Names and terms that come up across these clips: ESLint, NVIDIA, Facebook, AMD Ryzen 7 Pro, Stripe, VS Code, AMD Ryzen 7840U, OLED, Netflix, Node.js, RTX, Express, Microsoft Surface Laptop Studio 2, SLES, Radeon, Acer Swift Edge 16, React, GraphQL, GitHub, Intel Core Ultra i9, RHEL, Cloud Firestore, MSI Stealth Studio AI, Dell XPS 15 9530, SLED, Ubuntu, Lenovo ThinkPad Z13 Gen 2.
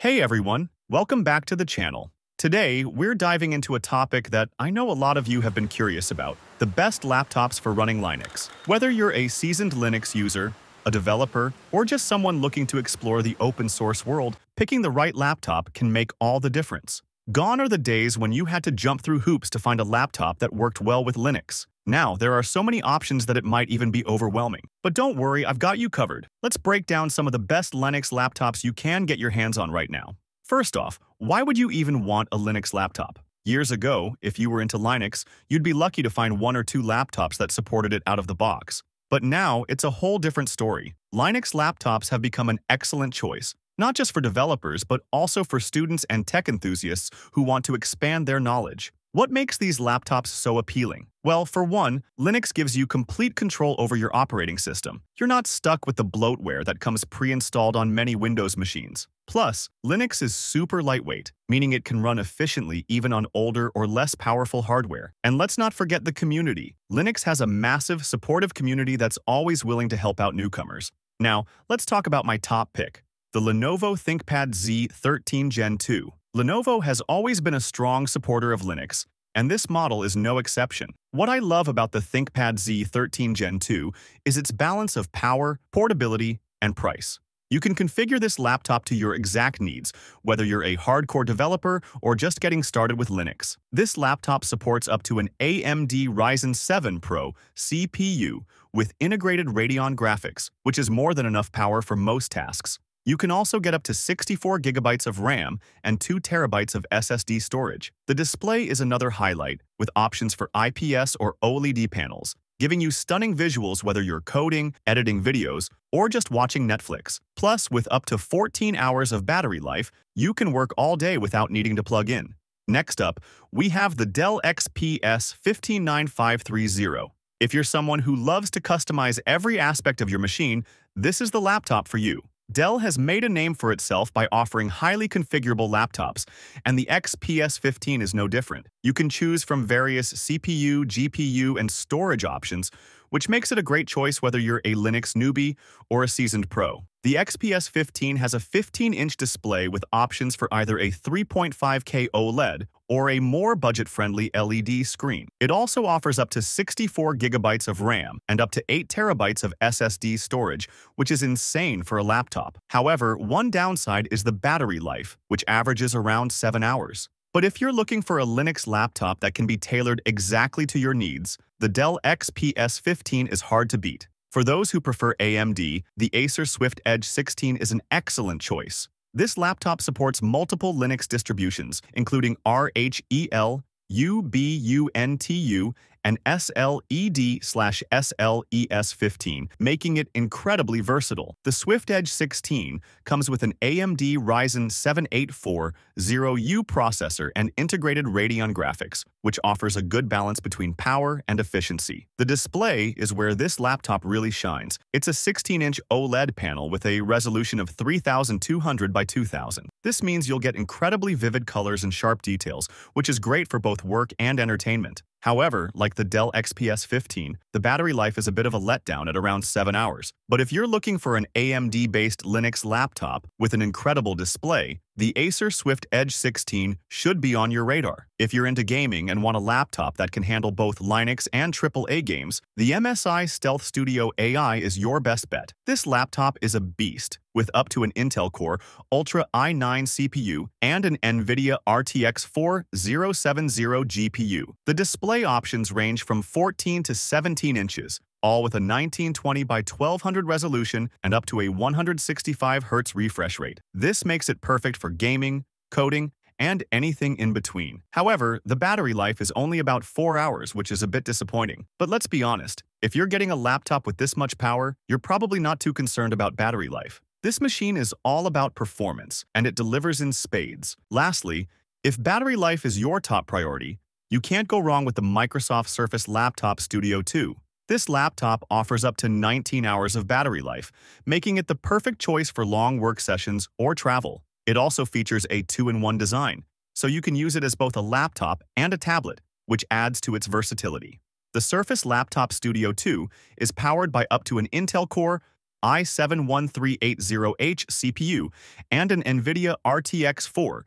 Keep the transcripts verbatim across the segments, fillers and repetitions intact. Hey everyone, welcome back to the channel. Today, we're diving into a topic that I know a lot of you have been curious about, the best laptops for running Linux. Whether you're a seasoned Linux user, a developer, or just someone looking to explore the open source world, picking the right laptop can make all the difference. Gone are the days when you had to jump through hoops to find a laptop that worked well with Linux. Now, there are so many options that it might even be overwhelming. But don't worry, I've got you covered. Let's break down some of the best Linux laptops you can get your hands on right now. First off, why would you even want a Linux laptop? Years ago, if you were into Linux, you'd be lucky to find one or two laptops that supported it out of the box. But now, it's a whole different story. Linux laptops have become an excellent choice, not just for developers, but also for students and tech enthusiasts who want to expand their knowledge. What makes these laptops so appealing? Well, for one, Linux gives you complete control over your operating system. You're not stuck with the bloatware that comes pre-installed on many Windows machines. Plus, Linux is super lightweight, meaning it can run efficiently even on older or less powerful hardware. And let's not forget the community. Linux has a massive, supportive community that's always willing to help out newcomers. Now, let's talk about my top pick, the Lenovo ThinkPad Z thirteen Gen two. Lenovo has always been a strong supporter of Linux, and this model is no exception. What I love about the ThinkPad Z thirteen Gen two is its balance of power, portability, and price. You can configure this laptop to your exact needs, whether you're a hardcore developer or just getting started with Linux. This laptop supports up to an A M D Ryzen seven Pro C P U with integrated Radeon graphics, which is more than enough power for most tasks. You can also get up to sixty-four gigabytes of RAM and two terabytes of S S D storage. The display is another highlight, with options for I P S or OLED panels, giving you stunning visuals whether you're coding, editing videos, or just watching Netflix. Plus, with up to fourteen hours of battery life, you can work all day without needing to plug in. Next up, we have the Dell X P S fifteen nine five three zero. If you're someone who loves to customize every aspect of your machine, this is the laptop for you. Dell has made a name for itself by offering highly configurable laptops, and the X P S fifteen is no different. You can choose from various C P U, G P U, and storage options, which makes it a great choice whether you're a Linux newbie or a seasoned pro. The X P S fifteen has a fifteen inch display with options for either a three point five K OLED or a more budget-friendly L E D screen. It also offers up to sixty-four gigabytes of RAM and up to eight terabytes of S S D storage, which is insane for a laptop. However, one downside is the battery life, which averages around seven hours. But if you're looking for a Linux laptop that can be tailored exactly to your needs, the Dell X P S fifteen is hard to beat. For those who prefer A M D, the Acer Swift Edge sixteen is an excellent choice. This laptop supports multiple Linux distributions, including R H E L, Ubuntu, and S L E D slash S L E S fifteen, making it incredibly versatile. The Swift Edge sixteen comes with an A M D Ryzen seven eight four zero U processor and integrated Radeon graphics, which offers a good balance between power and efficiency. The display is where this laptop really shines. It's a sixteen inch OLED panel with a resolution of thirty-two hundred by two thousand. This means you'll get incredibly vivid colors and sharp details, which is great for both work and entertainment. However, like the Dell X P S fifteen, the battery life is a bit of a letdown at around seven hours. But if you're looking for an A M D-based Linux laptop with an incredible display, the Acer Swift Edge sixteen should be on your radar. If you're into gaming and want a laptop that can handle both Linux and triple A games, the M S I Stealth Studio A I is your best bet. This laptop is a beast, with up to an Intel Core Ultra i nine C P U and an NVIDIA R T X forty seventy G P U. The display options range from fourteen to seventeen inches, all with a nineteen twenty by twelve hundred resolution and up to a one hundred sixty-five hertz refresh rate. This makes it perfect for gaming, coding, and anything in between. However, the battery life is only about four hours, which is a bit disappointing. But let's be honest, if you're getting a laptop with this much power, you're probably not too concerned about battery life. This machine is all about performance, and it delivers in spades. Lastly, if battery life is your top priority, you can't go wrong with the Microsoft Surface Laptop Studio two. This laptop offers up to nineteen hours of battery life, making it the perfect choice for long work sessions or travel. It also features a two in one design, so you can use it as both a laptop and a tablet, which adds to its versatility. The Surface Laptop Studio two is powered by up to an Intel Core i seven thirteen eighty H C P U and an NVIDIA R T X forty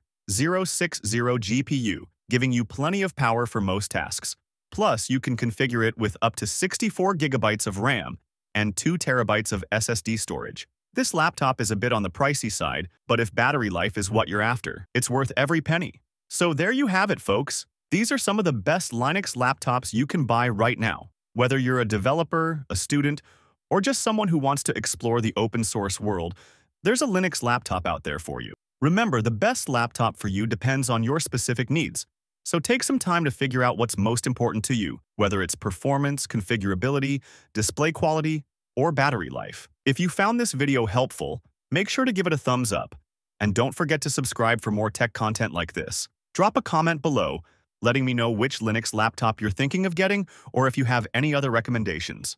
sixty G P U, giving you plenty of power for most tasks. Plus, you can configure it with up to sixty-four gigabytes of RAM and two terabytes of S S D storage. This laptop is a bit on the pricey side, but if battery life is what you're after, it's worth every penny. So there you have it, folks. These are some of the best Linux laptops you can buy right now. Whether you're a developer, a student, or just someone who wants to explore the open source world, there's a Linux laptop out there for you. Remember, the best laptop for you depends on your specific needs. So take some time to figure out what's most important to you, whether it's performance, configurability, display quality, or battery life. If you found this video helpful, make sure to give it a thumbs up. And don't forget to subscribe for more tech content like this. Drop a comment below, letting me know which Linux laptop you're thinking of getting or if you have any other recommendations.